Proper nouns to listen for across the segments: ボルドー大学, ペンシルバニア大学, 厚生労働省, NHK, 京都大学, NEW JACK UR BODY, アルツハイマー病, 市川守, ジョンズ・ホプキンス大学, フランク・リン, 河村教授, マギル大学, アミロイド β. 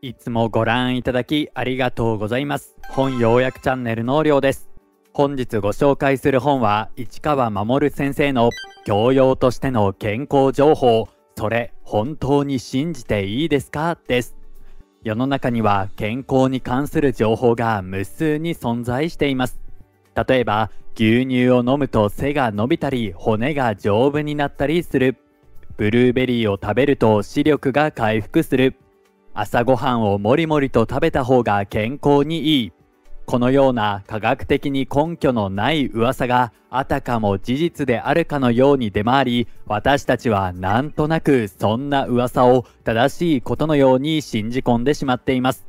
いつもご覧いただきありがとうございます。本要約チャンネルのりょうです。本日ご紹介する本は市川守先生の教養としての健康情報、それ本当に信じていいですかです。世の中には健康に関する情報が無数に存在しています。例えば牛乳を飲むと背が伸びたり骨が丈夫になったりする。ブルーベリーを食べると視力が回復する。朝ごはんをもりもりと食べた方が健康にいい。このような科学的に根拠のない噂があたかも事実であるかのように出回り、私たちはなんとなくそんな噂を正しいことのように信じ込んでしまっています。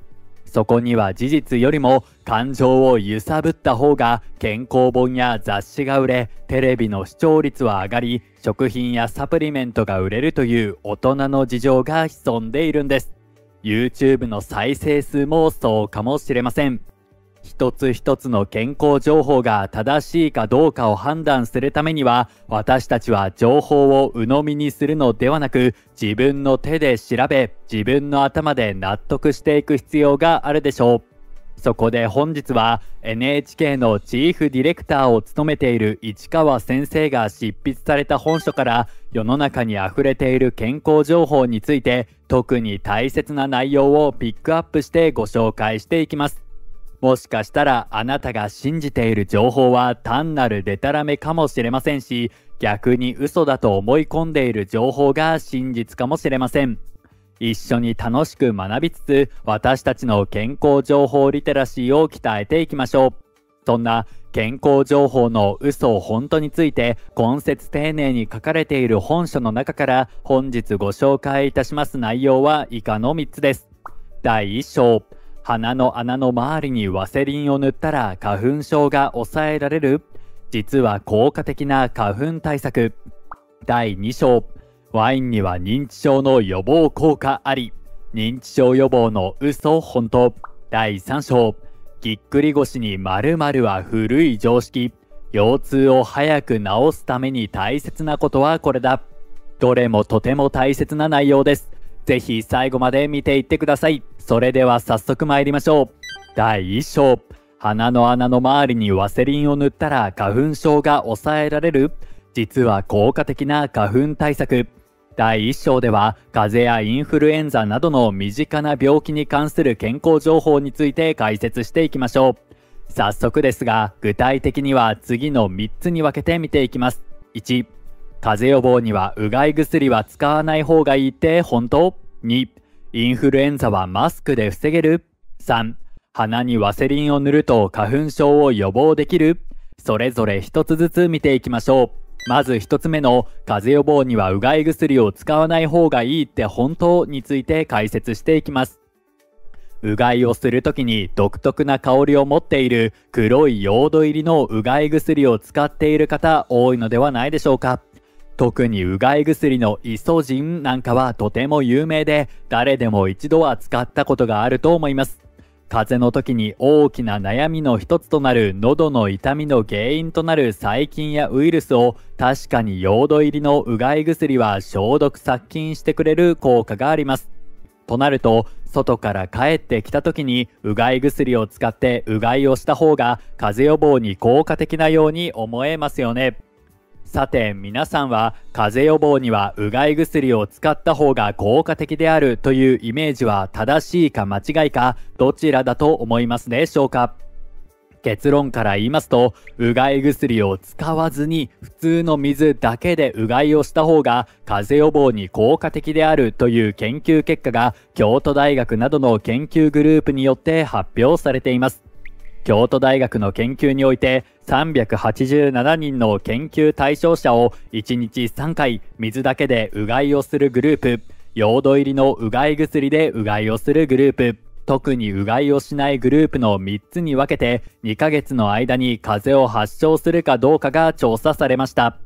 そこには事実よりも感情を揺さぶった方が健康本や雑誌が売れ、テレビの視聴率は上がり、食品やサプリメントが売れるという大人の事情が潜んでいるんです。YouTube の再生数もそうかもしれません。一つ一つの健康情報が正しいかどうかを判断するためには、私たちは情報を鵜呑みにするのではなく、自分の手で調べ、自分の頭で納得していく必要があるでしょう。そこで本日は NHK のチーフディレクターを務めている市川先生が執筆された本書から、世の中にあふれている健康情報について特に大切な内容をピックアップしてご紹介していきます。もしかしたらあなたが信じている情報は単なるデタラメかもしれませんし、逆に嘘だと思い込んでいる情報が真実かもしれません。一緒に楽しく学びつつ、私たちの健康情報リテラシーを鍛えていきましょう。そんな健康情報の嘘本当について今節丁寧に書かれている本書の中から、本日ご紹介いたします内容は以下の3つです。第1章、鼻の穴の周りにワセリンを塗ったら花粉症が抑えられる？実は効果的な花粉対策。第2章、ワインには認知症の予防効果あり。認知症予防の嘘本当。第3章、ぎっくり腰に〇〇は古い常識。腰痛を早く治すために大切なことはこれだ。どれもとても大切な内容です。ぜひ最後まで見ていってください。それでは早速参りましょう。第1章、鼻の穴の周りにワセリンを塗ったら花粉症が抑えられる？実は効果的な花粉対策。第1章では風邪やインフルエンザなどの身近な病気に関する健康情報について解説していきましょう。早速ですが、具体的には次の3つに分けて見ていきます。1、風邪予防にはうがい薬は使わない方がいいって本当？ 2、インフルエンザはマスクで防げる？ 3、鼻にワセリンを塗ると花粉症を予防できる？それぞれ一つずつ見ていきましょう。まず一つ目の、風邪予防にはうがい薬を使わない方がいいって本当について解説していきます。うがいをするときに独特な香りを持っている黒いヨード入りのうがい薬を使っている方多いのではないでしょうか。特にうがい薬のイソジンなんかはとても有名で、誰でも一度は使ったことがあると思います。風邪の時に大きな悩みの一つとなる喉の痛みの原因となる細菌やウイルスを、確かにヨード入りのうがい薬は消毒殺菌してくれる効果があります。となると、外から帰ってきた時にうがい薬を使ってうがいをした方が風邪予防に効果的なように思えますよね。さて皆さんは、風邪予防にはうがい薬を使った方が効果的であるというイメージは正しいか間違いか、どちらだと思いますでしょうか。結論から言いますと、うがい薬を使わずに普通の水だけでうがいをした方が風邪予防に効果的であるという研究結果が、京都大学などの研究グループによって発表されています。京都大学の研究において、387人の研究対象者を1日3回水だけでうがいをするグループ、ヨード入りのうがい薬でうがいをするグループ、特にうがいをしないグループの3つに分けて、2ヶ月の間に風邪を発症するかどうかが調査されました。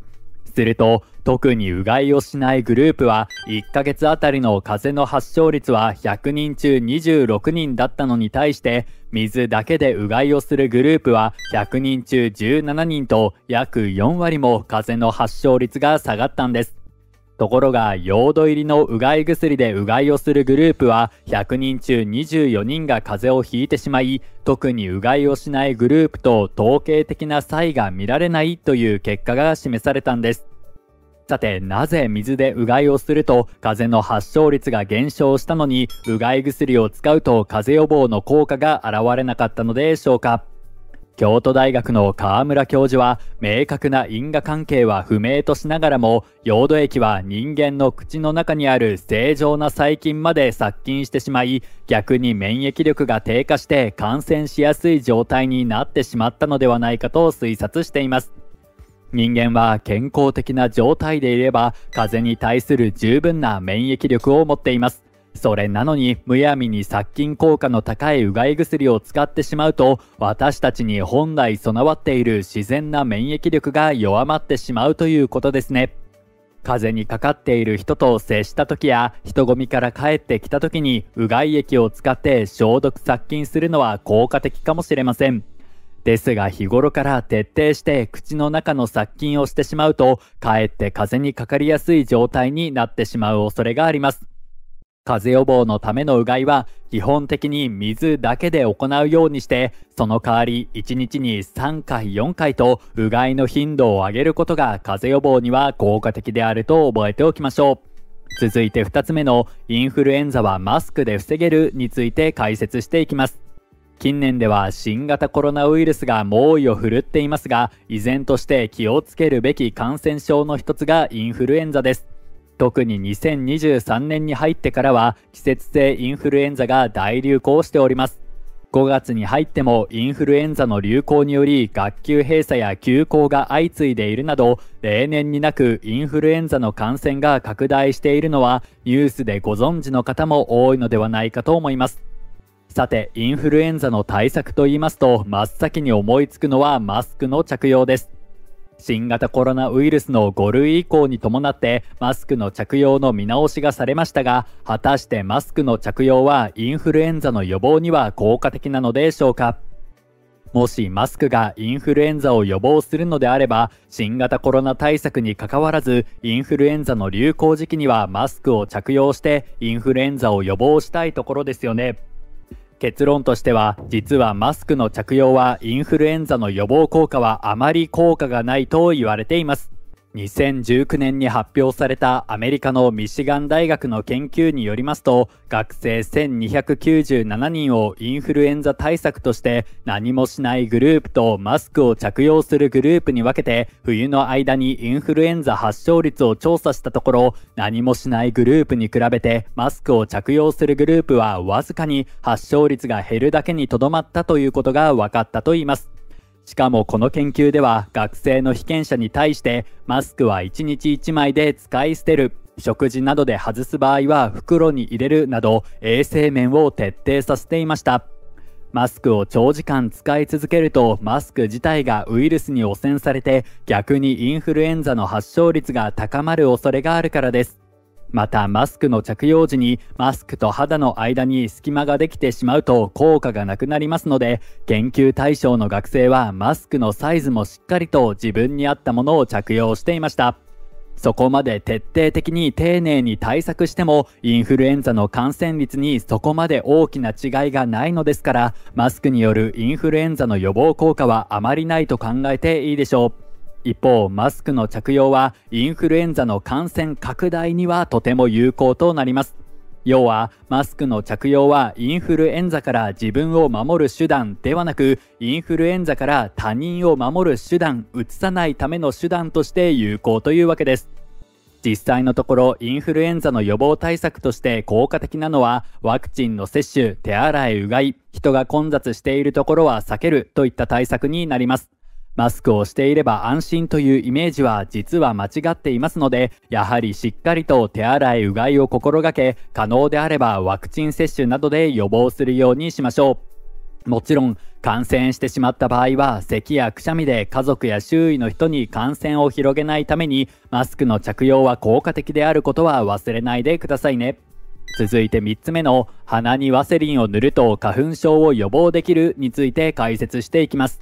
すると、特にうがいをしないグループは1ヶ月あたりの風邪の発症率は100人中26人だったのに対して、水だけでうがいをするグループは100人中17人と、約4割も風邪の発症率が下がったんです。ところが、ヨード入りのうがい薬でうがいをするグループは100人中24人が風邪をひいてしまい、特にうがいをしないグループと統計的な差異が見られないという結果が示されたんです。さて、なぜ水でうがいをすると風邪の発症率が減少したのに、うがい薬を使うと風邪予防の効果が現れなかったのでしょうか。京都大学の河村教授は、明確な因果関係は不明としながらも、ヨード液は人間の口の中にある正常な細菌まで殺菌してしまい、逆に免疫力が低下して感染しやすい状態になってしまったのではないかと推察しています。人間は健康的な状態でいれば、風邪に対する十分な免疫力を持っています。それなのに、むやみに殺菌効果の高いうがい薬を使ってしまうと、私たちに本来備わっている自然な免疫力が弱まってしまうということですね。風邪にかかっている人と接した時や、人混みから帰ってきた時にうがい液を使って消毒殺菌するのは効果的かもしれません。ですが、日頃から徹底して口の中の殺菌をしてしまうと、かえって風邪にかかりやすい状態になってしまう恐れがあります。風邪予防のためのうがいは基本的に水だけで行うようにして、その代わり1日に3回4回とうがいの頻度を上げることが風邪予防には効果的であると覚えておきましょう。続いて2つ目のインフルエンザはマスクで防げるについて解説していきます。近年では新型コロナウイルスが猛威を振るっていますが、依然として気をつけるべき感染症の一つがインフルエンザです。特に2023年に入ってからは季節性インフルエンザが大流行しております。5月に入ってもインフルエンザの流行により学級閉鎖や休校が相次いでいるなど、例年になくインフルエンザの感染が拡大しているのはニュースでご存知の方も多いのではないかと思います。さて、インフルエンザの対策といいますと、真っ先に思いつくのはマスクの着用です。新型コロナウイルスの5類移行に伴ってマスクの着用の見直しがされましたが、果たしてマスクの着用はインフルエンザの予防には効果的なのでしょうか。もしマスクがインフルエンザを予防するのであれば、新型コロナ対策にかかわらずインフルエンザの流行時期にはマスクを着用してインフルエンザを予防したいところですよね。結論としては、実はマスクの着用はインフルエンザの予防効果はあまり効果がないと言われています。2019年に発表されたアメリカのミシガン大学の研究によりますと、学生1297人をインフルエンザ対策として何もしないグループとマスクを着用するグループに分けて、冬の間にインフルエンザ発症率を調査したところ、何もしないグループに比べてマスクを着用するグループはわずかに発症率が減るだけにとどまったということが分かったといいます。しかもこの研究では、学生の被験者に対してマスクは1日1枚で使い捨てる、食事などで外す場合は袋に入れるなど衛生面を徹底させていました。マスクを長時間使い続けると、マスク自体がウイルスに汚染されて逆にインフルエンザの発症率が高まる恐れがあるからです。また、マスクの着用時にマスクと肌の間に隙間ができてしまうと効果がなくなりますので、研究対象の学生はマスクのサイズもしっかりと自分に合ったものを着用していました。そこまで徹底的に丁寧に対策しても、インフルエンザの感染率にそこまで大きな違いがないのですから、マスクによるインフルエンザの予防効果はあまりないと考えていいでしょう。一方、マスクの着用はインフルエンザの感染拡大にはとても有効となります。要は、マスクの着用はインフルエンザから自分を守る手段ではなく、インフルエンザから他人を守る手段、うつさないための手段として有効というわけです。実際のところ、インフルエンザの予防対策として効果的なのは、ワクチンの接種、手洗い、うがい、人が混雑しているところは避けるといった対策になります。マスクをしていれば安心というイメージは実は間違っていますので、やはりしっかりと手洗い、うがいを心がけ、可能であればワクチン接種などで予防するようにしましょう。もちろん、感染してしまった場合は咳やくしゃみで家族や周囲の人に感染を広げないために、マスクの着用は効果的であることは忘れないでくださいね。続いて3つ目の鼻にワセリンを塗ると花粉症を予防できるについて解説していきます。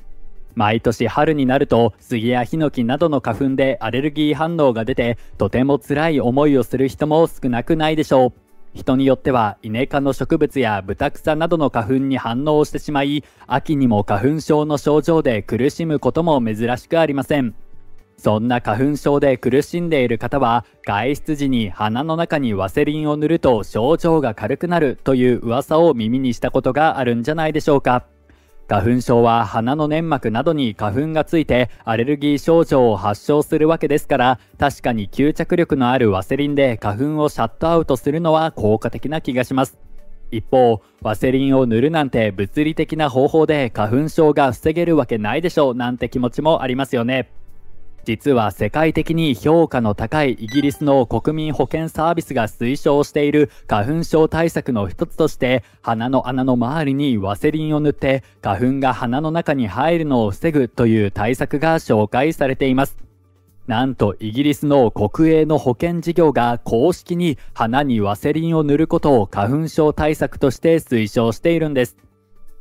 毎年春になると杉やヒノキなどの花粉でアレルギー反応が出て、とても辛い思いをする人も少なくないでしょう。人によってはイネ科の植物やブタクサなどの花粉に反応してしまい、秋にも花粉症の症状で苦しむことも珍しくありません。そんな花粉症で苦しんでいる方は、外出時に鼻の中にワセリンを塗ると症状が軽くなるという噂を耳にしたことがあるんじゃないでしょうか。花粉症は鼻の粘膜などに花粉がついてアレルギー症状を発症するわけですから、確かに吸着力のあるワセリンで花粉をシャットアウトするのは効果的な気がします。一方、ワセリンを塗るなんて物理的な方法で花粉症が防げるわけないでしょうなんて気持ちもありますよね。実は世界的に評価の高いイギリスの国民保健サービスが推奨している花粉症対策の一つとして、鼻の穴の周りにワセリンを塗って花粉が鼻の中に入るのを防ぐという対策が紹介されています。なんとイギリスの国営の保健事業が公式に鼻にワセリンを塗ることを花粉症対策として推奨しているんです。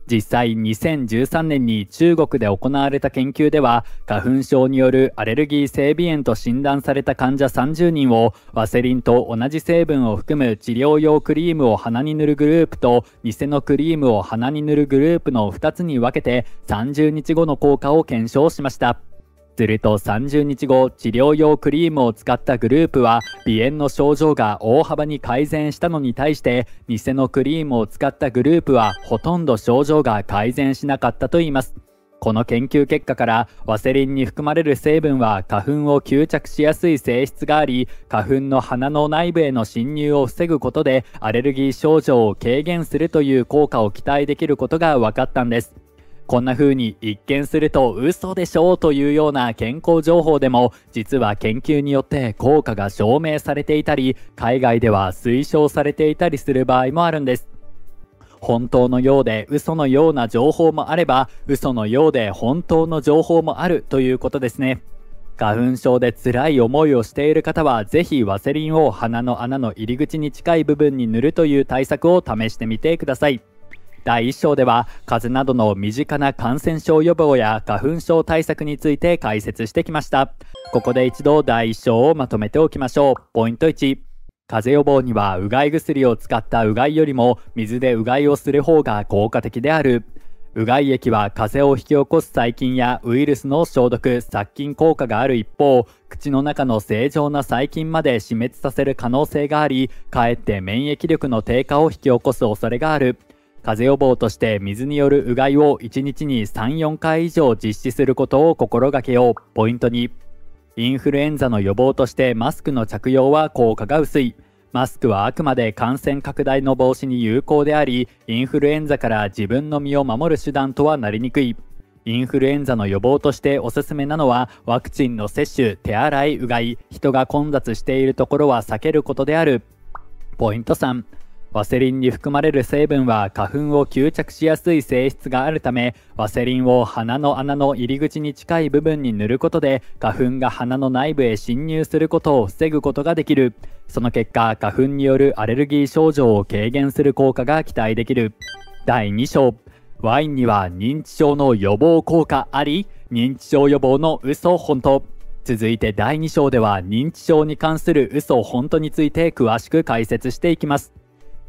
実際2013年に中国で行われた研究では、花粉症によるアレルギー性鼻炎と診断された患者30人をワセリンと同じ成分を含む治療用クリームを鼻に塗るグループと偽のクリームを鼻に塗るグループの2つに分けて30日後の効果を検証しました。すると30日後、治療用クリームを使ったグループは鼻炎の症状が大幅に改善したのに対して、偽のクリームを使ったグループはほとんど症状が改善しなかったといいます。この研究結果から、ワセリンに含まれる成分は花粉を吸着しやすい性質があり、花粉の鼻の内部への侵入を防ぐことでアレルギー症状を軽減するという効果を期待できることが分かったんです。こんな風に一見すると嘘でしょうというような健康情報でも、実は研究によって効果が証明されていたり、海外では推奨されていたりする場合もあるんです。本当のようで嘘のような情報もあれば、嘘のようで本当の情報もあるということですね。花粉症で辛い思いをしている方は、ぜひワセリンを鼻の穴の入り口に近い部分に塗るという対策を試してみてください。第1章では、風邪などの身近な感染症予防や花粉症対策について解説してきました。ここで一度第1章をまとめておきましょう。ポイント1、風邪予防にはうがい薬を使ったうがいよりも水でうがいをする方が効果的である。うがい液は風邪を引き起こす細菌やウイルスの消毒・殺菌効果がある一方、口の中の正常な細菌まで死滅させる可能性があり、かえって免疫力の低下を引き起こす恐れがある。風邪予防として水によるうがいを1日に 3〜4 回以上実施することを心がけよう。ポイント2、インフルエンザの予防としてマスクの着用は効果が薄い。マスクはあくまで感染拡大の防止に有効であり、インフルエンザから自分の身を守る手段とはなりにくい。インフルエンザの予防としておすすめなのは、ワクチンの接種、手洗い、うがい、人が混雑しているところは避けることである。ポイント3、ワセリンに含まれる成分は花粉を吸着しやすい性質があるため、ワセリンを鼻の穴の入り口に近い部分に塗ることで花粉が鼻の内部へ侵入することを防ぐことができる。その結果、花粉によるアレルギー症状を軽減する効果が期待できる。第2章、ワインには認知症の予防効果あり、認知症予防の嘘本当。続いて第2章では、認知症に関する嘘本当について詳しく解説していきます。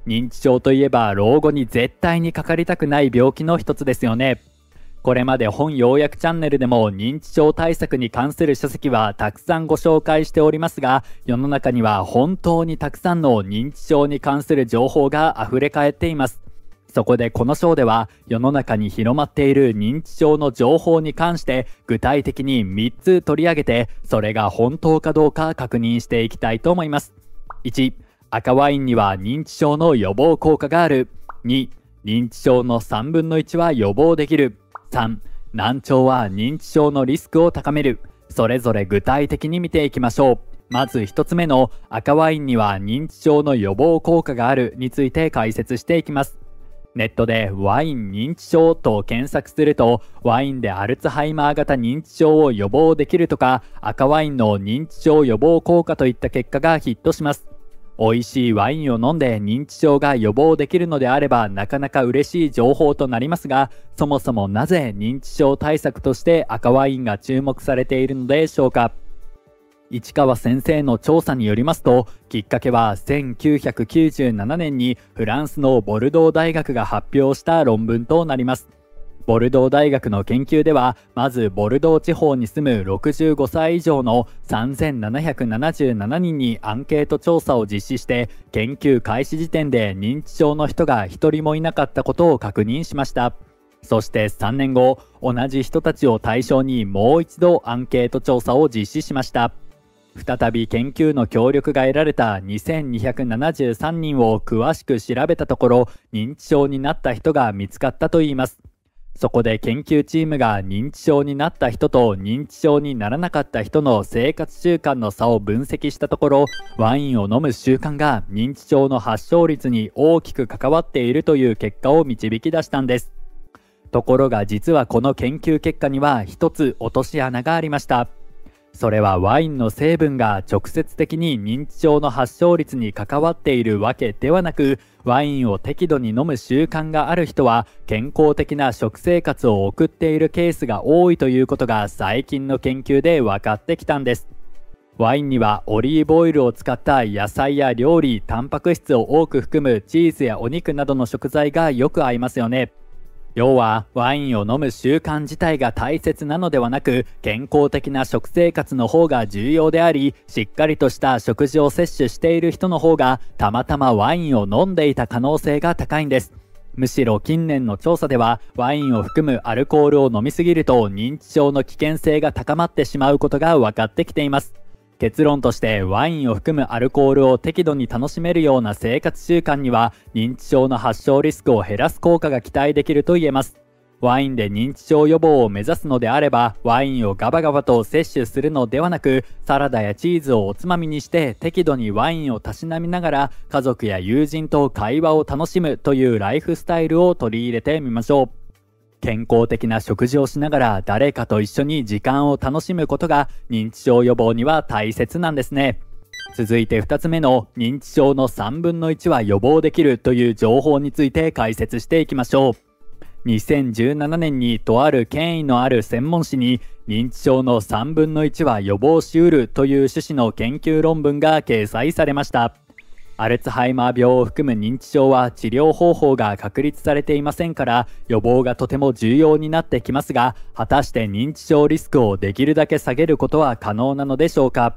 認知症といえば、老後に絶対にかかりたくない病気の一つですよね。これまで本要約チャンネルでも認知症対策に関する書籍はたくさんご紹介しておりますが、世の中には本当にたくさんの認知症に関する情報があふれかえっています。そこでこの章では、世の中に広まっている認知症の情報に関して具体的に3つ取り上げて、それが本当かどうか確認していきたいと思います。1、赤ワインには認知症の予防効果がある。2、認知症の1/3は予防できる。3、難聴は認知症のリスクを高める。それぞれ具体的に見ていきましょう。まず1つ目の赤ワインには認知症の予防効果があるについて解説していきます。ネットでワイン認知症と検索すると、ワインでアルツハイマー型認知症を予防できるとか、赤ワインの認知症予防効果といった結果がヒットします。美味しいワインを飲んで認知症が予防できるのであればなかなか嬉しい情報となりますが、そもそもなぜ認知症対策として赤ワインが注目されているのでしょうか。市川先生の調査によりますと、きっかけは1997年にフランスのボルドー大学が発表した論文となります。ボルドー大学の研究では、まずボルドー地方に住む65歳以上の3777人にアンケート調査を実施して、研究開始時点で認知症の人が1人もいなかったことを確認しました。そして3年後、同じ人たちを対象にもう一度アンケート調査を実施しました。再び研究の協力が得られた2273人を詳しく調べたところ、認知症になった人が見つかったといいます。そこで研究チームが認知症になった人と認知症にならなかった人の生活習慣の差を分析したところ、ワインを飲む習慣が認知症の発症率に大きく関わっているという結果を導き出したんです。ところが実はこの研究結果には一つ落とし穴がありました。それはワインの成分が直接的に認知症の発症率に関わっているわけではなく、ワインを適度に飲む習慣がある人は健康的な食生活を送っているケースが多いということが最近の研究で分かってきたんです。ワインにはオリーブオイルを使った野菜や料理、タンパク質を多く含むチーズやお肉などの食材がよく合いますよね。要はワインを飲む習慣自体が大切なのではなく、健康的な食生活の方が重要であり、しっかりとした食事を摂取している人の方がたまたまワインを飲んでいた可能性が高いんです。むしろ近年の調査では、ワインを含むアルコールを飲みすぎると認知症の危険性が高まってしまうことが分かってきています。結論として、ワインを含むアルコールを適度に楽しめるような生活習慣には認知症の発症リスクを減らす効果が期待できると言えます。ワインで認知症予防を目指すのであれば、ワインをガバガバと摂取するのではなく、サラダやチーズをおつまみにして適度にワインをたしなみながら家族や友人と会話を楽しむというライフスタイルを取り入れてみましょう。健康的な食事をしながら誰かと一緒に時間を楽しむことが認知症予防には大切なんですね。続いて2つ目の認知症の3分の1は予防できるという情報について解説していきましょう。2017年にとある権威のある専門誌に、認知症の3分の1は予防しうるという趣旨の研究論文が掲載されました。アルツハイマー病を含む認知症は治療方法が確立されていませんから、予防がとても重要になってきますが、果たして認知症リスクをできるだけ下げることは可能なのでしょうか。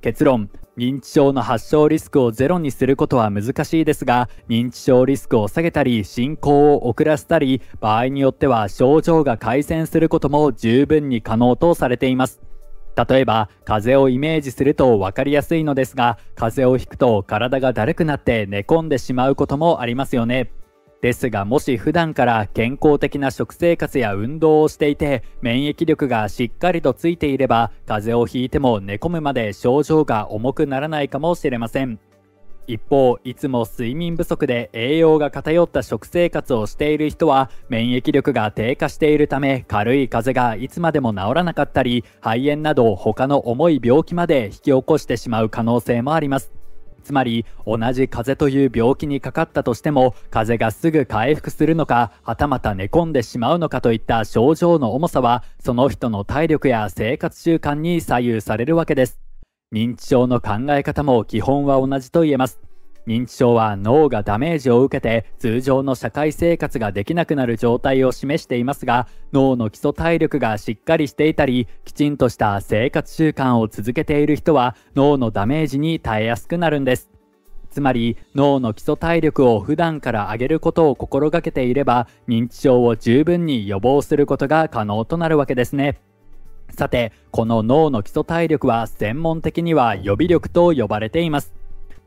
結論、認知症の発症リスクをゼロにすることは難しいですが、認知症リスクを下げたり進行を遅らせたり、場合によっては症状が改善することも十分に可能とされています。例えば風邪をイメージすると分かりやすいのですが、風邪をひくと体がだるくなって寝込んでしまうこともありますよね。ですが、もし普段から健康的な食生活や運動をしていて免疫力がしっかりとついていれば、風邪をひいても寝込むまで症状が重くならないかもしれません。一方、いつも睡眠不足で栄養が偏った食生活をしている人は免疫力が低下しているため、軽い風邪がいつまでも治らなかったり、肺炎など他の重い病気まで引き起こしてしまう可能性もあります。つまり同じ風邪という病気にかかったとしても、風邪がすぐ回復するのか、はたまた寝込んでしまうのかといった症状の重さは、その人の体力や生活習慣に左右されるわけです。認知症の考え方も基本は同じと言えます。認知症は脳がダメージを受けて通常の社会生活ができなくなる状態を示していますが、脳の基礎体力がしっかりしていたりきちんとした生活習慣を続けている人は脳のダメージに耐えやすくなるんです。つまり脳の基礎体力を普段から上げることを心がけていれば、認知症を十分に予防することが可能となるわけですね。さて、この脳の基礎体力は専門的には予備力と呼ばれています。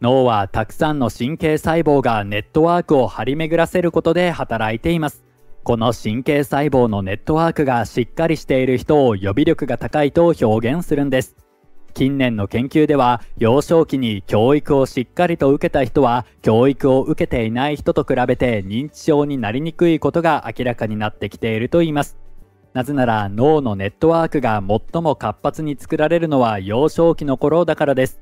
脳はたくさんの神経細胞がネットワークを張り巡らせることで働いています。この神経細胞のネットワークがしっかりしている人を予備力が高いと表現するんです。近年の研究では、幼少期に教育をしっかりと受けた人は教育を受けていない人と比べて認知症になりにくいことが明らかになってきているといいます。なぜなら脳のネットワークが最も活発に作られるのは幼少期の頃だからです。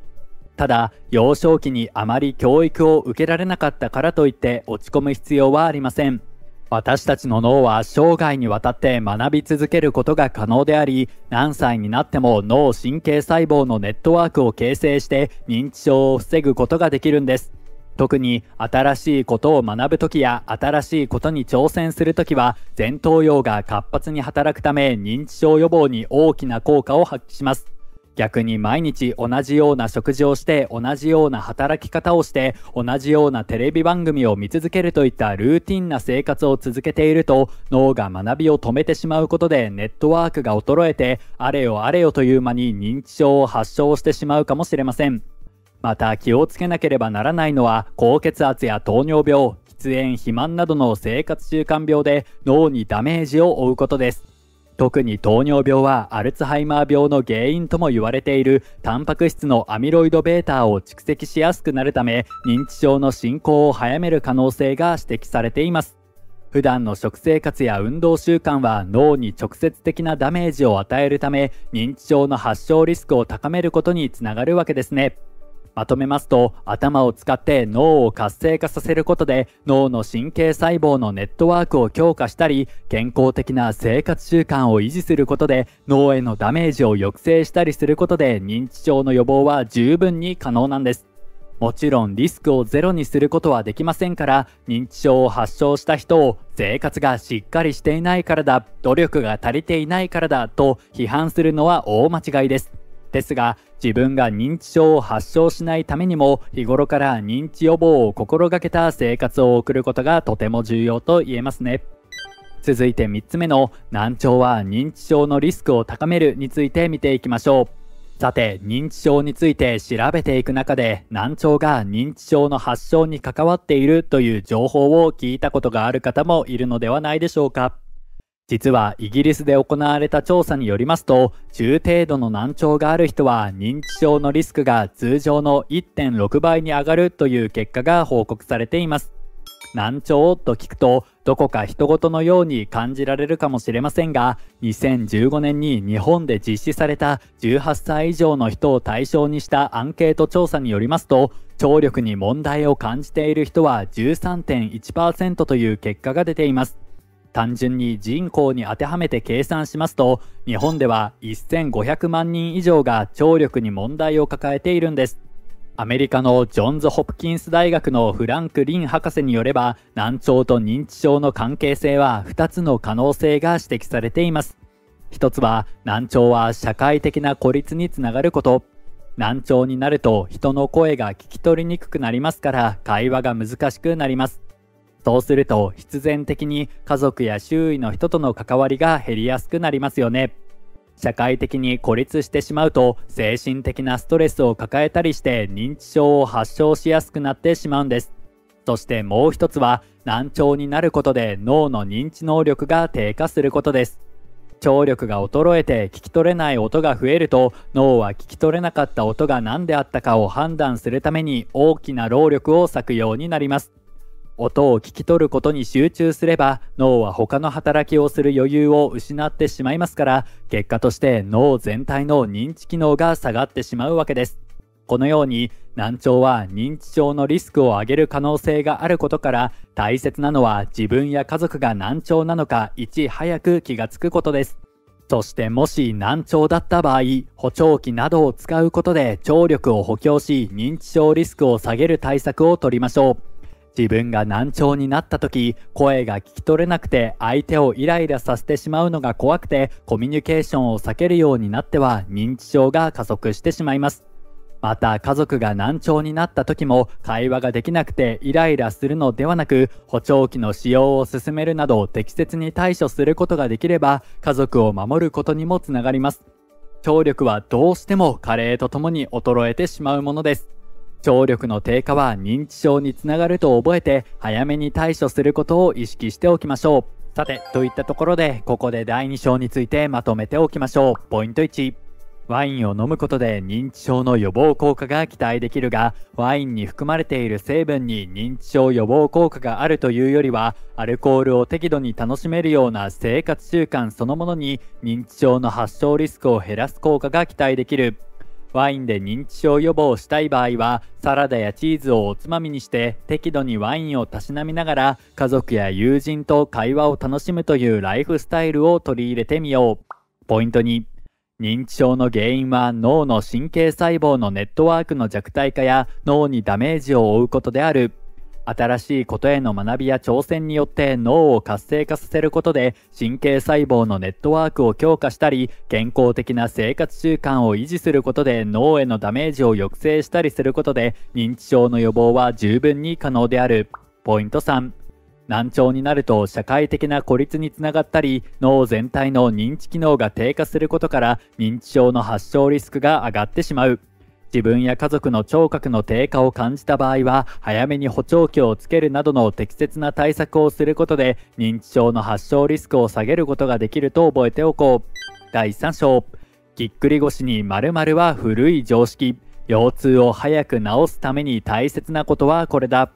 ただ、幼少期にあまり教育を受けられなかったからといって落ち込む必要はありません。私たちの脳は生涯にわたって学び続けることが可能であり、何歳になっても脳神経細胞のネットワークを形成して認知症を防ぐことができるんです。特に新しいことを学ぶときや新しいことに挑戦するときは、前頭葉が活発に働くため認知症予防に大きな効果を発揮します。逆に毎日同じような食事をして同じような働き方をして同じようなテレビ番組を見続けるといったルーティンな生活を続けていると、脳が学びを止めてしまうことでネットワークが衰えて、あれよあれよという間に認知症を発症してしまうかもしれません。また気をつけなければならないのは、高血圧や糖尿病、喫煙、肥満などの生活習慣病で脳にダメージを負うことです。特に糖尿病はアルツハイマー病の原因とも言われているタンパク質のアミロイド β を蓄積しやすくなるため、認知症の進行を早める可能性が指摘されています。普段の食生活や運動習慣は脳に直接的なダメージを与えるため、認知症の発症リスクを高めることにつながるわけですね。まとめますと、頭を使って脳を活性化させることで脳の神経細胞のネットワークを強化したり、健康的な生活習慣を維持することで脳へのダメージを抑制したりすることで、認知症の予防は十分に可能なんです。もちろんリスクをゼロにすることはできませんから、認知症を発症した人を生活がしっかりしていないからだ、努力が足りていないからだと批判するのは大間違いです。ですが、自分が認知症を発症しないためにも日頃から認知予防を心がけた生活を送ることがとても重要と言えますね。続いて3つ目の難聴は認知症のリスクを高めるについて見ていきましょう。さて、認知症について調べていく中で、難聴が認知症の発症に関わっているという情報を聞いたことがある方もいるのではないでしょうか。実はイギリスで行われた調査によりますと、中程度の難聴がある人は認知症のリスクが通常の 1.6 倍に上がるという結果が報告されています。難聴と聞くとどこか人ごとのように感じられるかもしれませんが、2015年に日本で実施された18歳以上の人を対象にしたアンケート調査によりますと、聴力に問題を感じている人は 13.1% という結果が出ています。単純に人口に当てはめて計算しますと、日本では1500万人以上が聴力に問題を抱えているんです。アメリカのジョンズ・ホプキンス大学のフランク・リン博士によれば、難聴と認知症の関係性は2つの可能性が指摘されています。1つは、難聴は社会的な孤立につながること。難聴になると人の声が聞き取りにくくなりますから、会話が難しくなります。そうすると必然的に家族や周囲の人との関わりが減りやすくなりますよね。社会的に孤立してしまうと、精神的なストレスを抱えたりして認知症を発症しやすくなってしまうんです。そしてもう一つは、難聴になることで脳の認知能力が低下することです。聴力が衰えて聞き取れない音が増えると、脳は聞き取れなかった音が何であったかを判断するために大きな労力を割くようになります。音を聞き取ることに集中すれば、脳は他の働きをする余裕を失ってしまいますから、結果として脳全体の認知機能が下がってしまうわけです。このように難聴は認知症のリスクを上げる可能性があることから、大切なのは自分や家族が難聴なのかいち早く気がつくことです。そしてもし難聴だった場合、補聴器などを使うことで聴力を補強し、認知症リスクを下げる対策を取りましょう。自分が難聴になった時、声が聞き取れなくて相手をイライラさせてしまうのが怖くて、コミュニケーションを避けるようになっては認知症が加速してしまいます。また家族が難聴になった時も、会話ができなくてイライラするのではなく、補聴器の使用を勧めるなど適切に対処することができれば、家族を守ることにもつながります。聴力はどうしても加齢とともに衰えてしまうものです。聴力の低下は認知症につながると覚えて、早めに対処することを意識しておきましょう。さて、といったところで、ここで第2章についてまとめておきましょう。ポイント1、ワインを飲むことで認知症の予防効果が期待できるが、ワインに含まれている成分に認知症予防効果があるというよりは、アルコールを適度に楽しめるような生活習慣そのものに認知症の発症リスクを減らす効果が期待できる。ワインで認知症予防をしたい場合は、サラダやチーズをおつまみにして適度にワインをたしなみながら、家族や友人と会話を楽しむというライフスタイルを取り入れてみよう。ポイント2、認知症の原因は脳の神経細胞のネットワークの弱体化や脳にダメージを負うことである。新しいことへの学びや挑戦によって脳を活性化させることで神経細胞のネットワークを強化したり、健康的な生活習慣を維持することで脳へのダメージを抑制したりすることで、認知症の予防は十分に可能である。ポイント3、難聴になると社会的な孤立につながったり、脳全体の認知機能が低下することから認知症の発症リスクが上がってしまう。自分や家族の聴覚の低下を感じた場合は、早めに補聴器をつけるなどの適切な対策をすることで認知症の発症リスクを下げることができると覚えておこう。第3章、ぎっくり腰に○○は古い常識。腰痛を早く治すために大切なことはこれだ。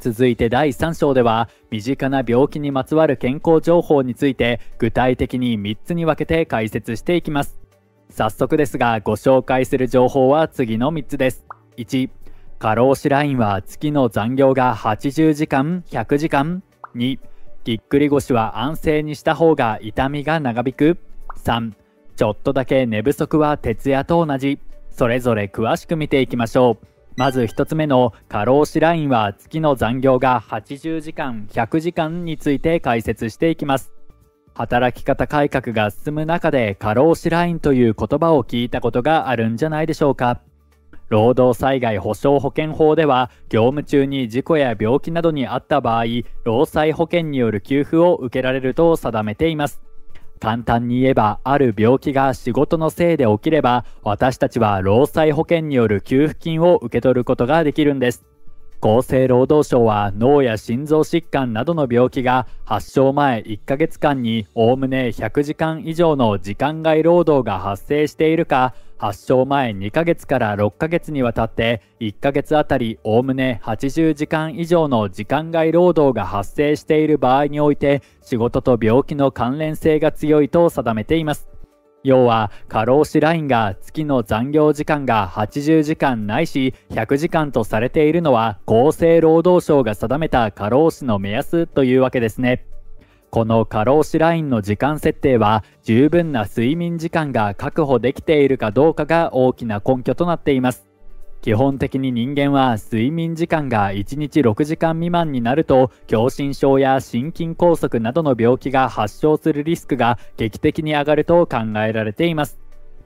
続いて第3章では、身近な病気にまつわる健康情報について具体的に3つに分けて解説していきます。早速ですが、ご紹介する情報は次の3つです。1、過労死ラインは月の残業が80時間、100時間。2、ぎっくり腰は安静にした方が痛みが長引く。3、ちょっとだけ寝不足は徹夜と同じ。それぞれ詳しく見ていきましょう。まず1つ目の過労死ラインは月の残業が80時間、100時間について解説していきます。働き方改革が進む中で過労死ラインという言葉を聞いたことがあるんじゃないでしょうか。労働災害補償保険法では、業務中に事故や病気などに遭った場合、労災保険による給付を受けられると定めています。簡単に言えば、ある病気が仕事のせいで起きれば、私たちは労災保険による給付金を受け取ることができるんです。厚生労働省は、脳や心臓疾患などの病気が発症前1ヶ月間におおむね100時間以上の時間外労働が発生しているか、発症前2ヶ月から6ヶ月にわたって1ヶ月あたりおおむね80時間以上の時間外労働が発生している場合において、仕事と病気の関連性が強いと定めています。要は、過労死ラインが月の残業時間が80時間ないし100時間とされているのは、厚生労働省が定めた過労死の目安というわけですね。この過労死ラインの時間設定は、十分な睡眠時間が確保できているかどうかが大きな根拠となっています。基本的に人間は睡眠時間が1日6時間未満になると、狭心症や心筋梗塞などの病気が発症するリスクが劇的に上がると考えられています。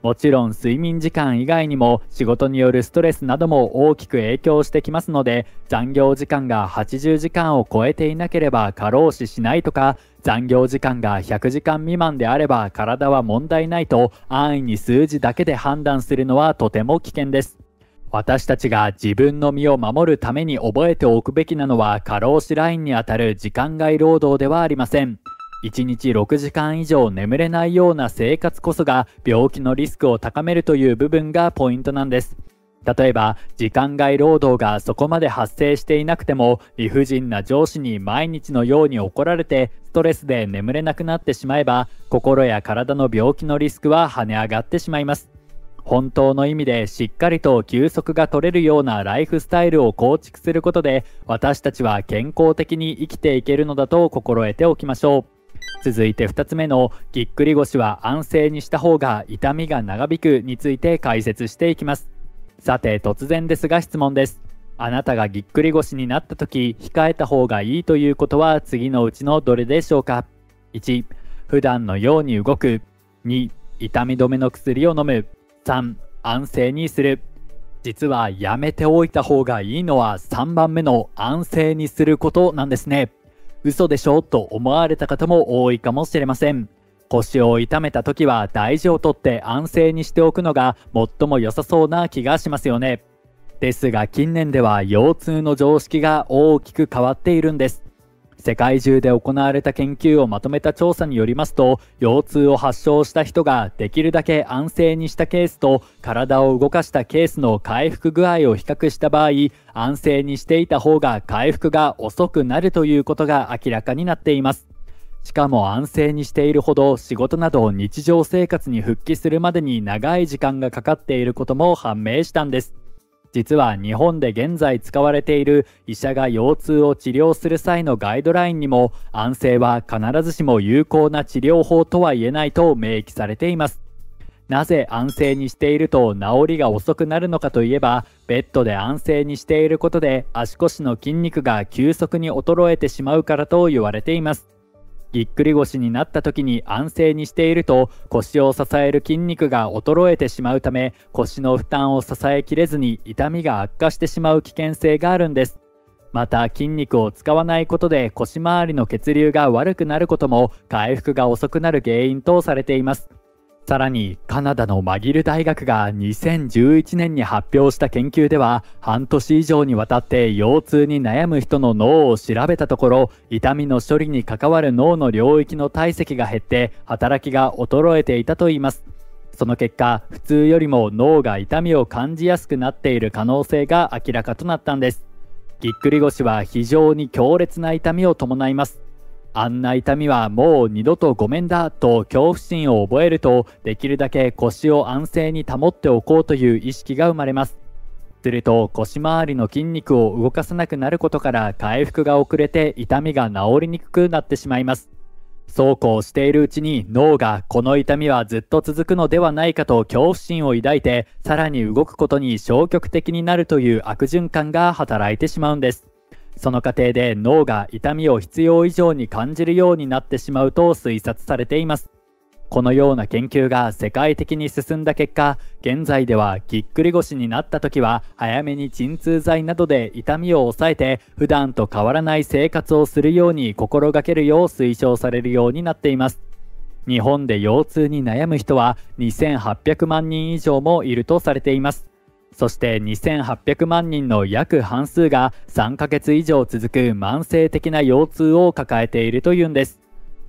もちろん睡眠時間以外にも仕事によるストレスなども大きく影響してきますので、残業時間が80時間を超えていなければ過労死しないとか、残業時間が100時間未満であれば体は問題ないと安易に数字だけで判断するのはとても危険です。私たちが自分の身を守るために覚えておくべきなのは、過労死ラインにあたる時間外労働ではありません。1日6時間以上眠れないような生活こそが病気のリスクを高めるという部分がポイントなんです。例えば、時間外労働がそこまで発生していなくても、理不尽な上司に毎日のように怒られてストレスで眠れなくなってしまえば、心や体の病気のリスクは跳ね上がってしまいます。本当の意味でしっかりと休息が取れるようなライフスタイルを構築することで、私たちは健康的に生きていけるのだと心得ておきましょう。続いて2つ目のぎっくり腰は安静にした方が痛みが長引くについて解説していきます。さて、突然ですが質問です。あなたがぎっくり腰になった時、控えた方がいいということは次のうちのどれでしょうか。1、普段のように動く。2、痛み止めの薬を飲む。3、安静にする。実はやめておいた方がいいのは3番目の安静にすることなんですね。嘘でしょと思われた方も多いかもしれません。腰を痛めた時は大事をとって安静にしておくのが最も良さそうな気がしますよね。ですが、近年では腰痛の常識が大きく変わっているんです。世界中で行われた研究をまとめた調査によりますと、腰痛を発症した人ができるだけ安静にしたケースと体を動かしたケースの回復具合を比較した場合、安静にしていた方が回復が遅くなるということが明らかになっています。しかも安静にしているほど仕事など日常生活に復帰するまでに長い時間がかかっていることも判明したんです。実は日本で現在使われている医者が腰痛を治療する際のガイドラインにも安静は必ずしも有効な治療法とは言えないと明記されています。なぜ安静にしていると治りが遅くなるのかといえば、ベッドで安静にしていることで足腰の筋肉が急速に衰えてしまうからと言われています。ぎっくり腰になった時に安静にしていると腰を支える筋肉が衰えてしまうため、腰の負担を支えきれずに痛みが悪化してしまう危険性があるんです。また筋肉を使わないことで腰周りの血流が悪くなることも回復が遅くなる原因とされています。さらにカナダのマギル大学が2011年に発表した研究では、半年以上にわたって腰痛に悩む人の脳を調べたところ、痛みの処理に関わる脳の領域の体積が減って働きが衰えていたといいます。その結果、普通よりも脳が痛みを感じやすくなっている可能性が明らかとなったんです。ぎっくり腰は非常に強烈な痛みを伴います。あんな痛みはもう二度とごめんだと恐怖心を覚えると、できるだけ腰を安静に保っておこうという意識が生まれます。すると腰周りの筋肉を動かさなくなることから回復が遅れて痛みが治りにくくなってしまいます。そうこうしているうちに脳がこの痛みはずっと続くのではないかと恐怖心を抱いて、さらに動くことに消極的になるという悪循環が働いてしまうんです。その過程で脳が痛みを必要以上に感じるようになってしまうと推察されています。このような研究が世界的に進んだ結果、現在ではぎっくり腰になった時は早めに鎮痛剤などで痛みを抑えて、普段と変わらない生活をするように心がけるよう推奨されるようになっています。日本で腰痛に悩む人は2800万人以上もいるとされています。そして2800万人の約半数が3ヶ月以上続く慢性的な腰痛を抱えているというんです。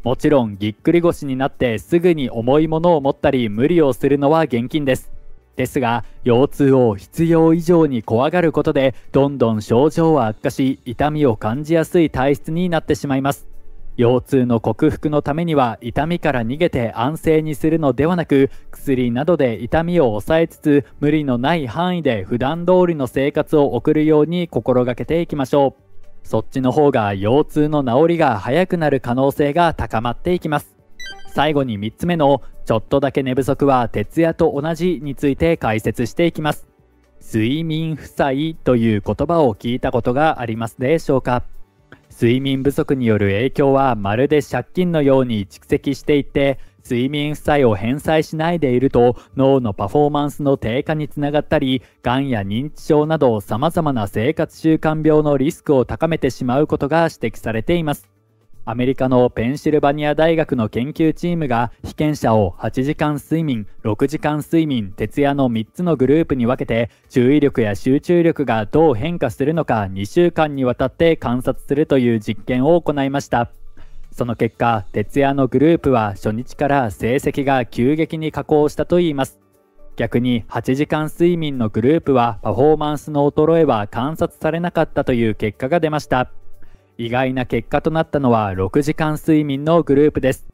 もちろんぎっくり腰になってすぐに重いものを持ったり無理をするのは厳禁です。ですが、腰痛を必要以上に怖がることでどんどん症状は悪化し、痛みを感じやすい体質になってしまいます。腰痛の克服のためには痛みから逃げて安静にするのではなく、薬などで痛みを抑えつつ無理のない範囲で普段通りの生活を送るように心がけていきましょう。そっちの方が腰痛の治りが早くなる可能性が高まっていきます。最後に3つ目のちょっとだけ寝不足は徹夜と同じについて解説していきます。睡眠負債という言葉を聞いたことがありますでしょうか。睡眠不足による影響はまるで借金のように蓄積していって、睡眠負債を返済しないでいると脳のパフォーマンスの低下につながったり、がんや認知症など様々な生活習慣病のリスクを高めてしまうことが指摘されています。アメリカのペンシルバニア大学の研究チームが、被験者を8時間睡眠、6時間睡眠、徹夜の3つのグループに分けて、注意力や集中力がどう変化するのか2週間にわたって観察するという実験を行いました。その結果、徹夜のグループは初日から成績が急激に下降したといいます。逆に8時間睡眠のグループはパフォーマンスの衰えは観察されなかったという結果が出ました。意外な結果となったのは6時間睡眠のグループです。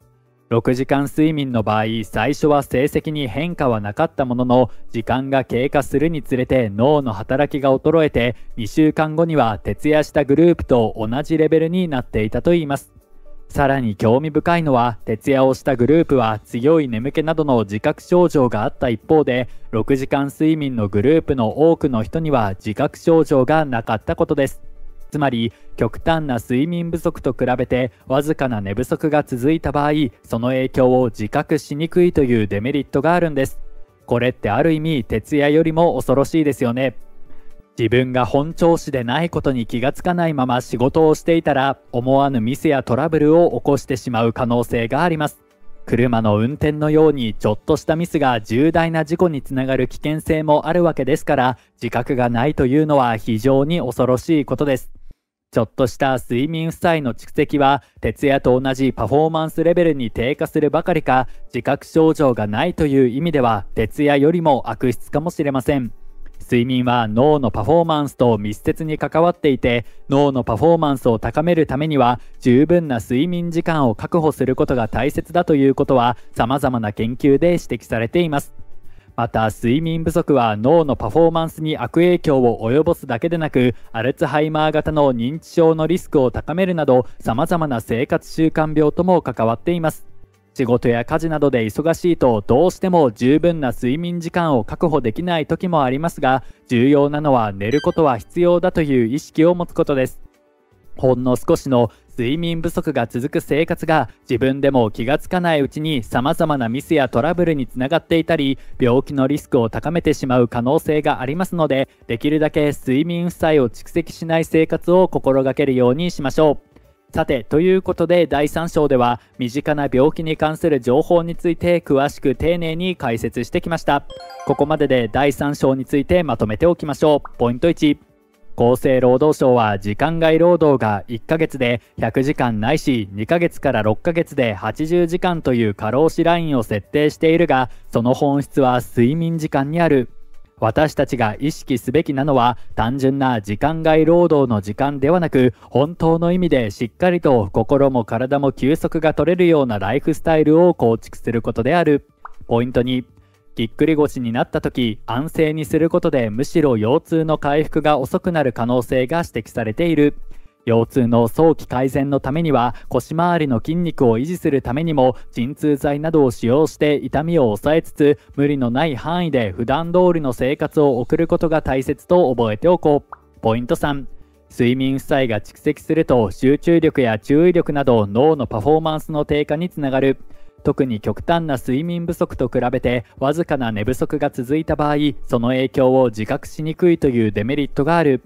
6時間睡眠の場合、最初は成績に変化はなかったものの、時間が経過するにつれて脳の働きが衰えて、2週間後には徹夜したグループと同じレベルになっていたといいます。さらに興味深いのは、徹夜をしたグループは強い眠気などの自覚症状があった一方で、6時間睡眠のグループの多くの人には自覚症状がなかったことです。つまり極端な睡眠不足と比べてわずかな寝不足が続いた場合、その影響を自覚しにくいというデメリットがあるんです。これってある意味徹夜よりも恐ろしいですよね。自分が本調子でないことに気がつかないまま仕事をしていたら、思わぬミスやトラブルを起こしてしまう可能性があります。車の運転のようにちょっとしたミスが重大な事故につながる危険性もあるわけですから、自覚がないというのは非常に恐ろしいことです。ちょっとした睡眠負債の蓄積は徹夜と同じパフォーマンスレベルに低下するばかりか、自覚症状がないという意味では徹夜よりも悪質かもしれません。睡眠は脳のパフォーマンスと密接に関わっていて、脳のパフォーマンスを高めるためには十分な睡眠時間を確保することが大切だということは様々な研究で指摘されています。また、睡眠不足は脳のパフォーマンスに悪影響を及ぼすだけでなく、アルツハイマー型の認知症のリスクを高めるなど、様々な生活習慣病とも関わっています。仕事や家事などで忙しいと、どうしても十分な睡眠時間を確保できない時もありますが、重要なのは寝ることは必要だという意識を持つことです。ほんの少しの睡眠不足が続く生活が自分でも気がつかないうちに様々なミスやトラブルにつながっていたり、病気のリスクを高めてしまう可能性がありますので、できるだけ睡眠負債を蓄積しない生活を心がけるようにしましょう。さて、ということで第3章では身近な病気に関する情報について詳しく丁寧に解説してきました。ここまでで第3章についてまとめておきましょう。ポイント1。厚生労働省は時間外労働が1ヶ月で100時間ないし2ヶ月から6ヶ月で80時間という過労死ラインを設定しているが、その本質は睡眠時間にある。私たちが意識すべきなのは単純な時間外労働の時間ではなく、本当の意味でしっかりと心も体も休息が取れるようなライフスタイルを構築することである。ポイント2。ぎっくり腰になった時、安静にすることでむしろ腰痛の回復が遅くなる可能性が指摘されている。腰痛の早期改善のためには、腰回りの筋肉を維持するためにも鎮痛剤などを使用して痛みを抑えつつ、無理のない範囲で普段通りの生活を送ることが大切と覚えておこう。ポイント3。睡眠負債が蓄積すると集中力や注意力など脳のパフォーマンスの低下につながる。特に極端な睡眠不足と比べてわずかな寝不足が続いた場合、その影響を自覚しにくいというデメリットがある。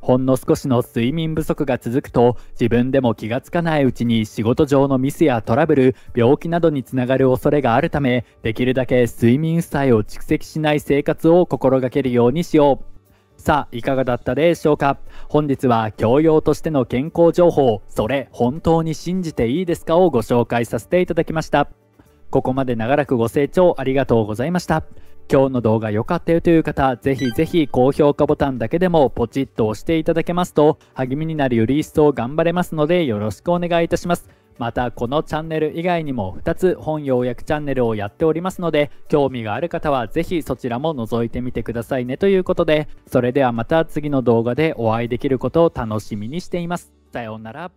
ほんの少しの睡眠不足が続くと、自分でも気がつかないうちに仕事上のミスやトラブル、病気などにつながる恐れがあるため、できるだけ睡眠負債を蓄積しない生活を心がけるようにしよう。さあ、いかがだったでしょうか。本日は教養としての健康情報、それ本当に信じていいですかをご紹介させていただきました。ここまで長らくご清聴ありがとうございました。今日の動画良かったよという方、ぜひぜひ高評価ボタンだけでもポチッと押していただけますと、励みになるより一層頑張れますのでよろしくお願いいたします。また、このチャンネル以外にも2つ本要約チャンネルをやっておりますので、興味がある方はぜひそちらも覗いてみてくださいねということで、それではまた次の動画でお会いできることを楽しみにしています。さようなら。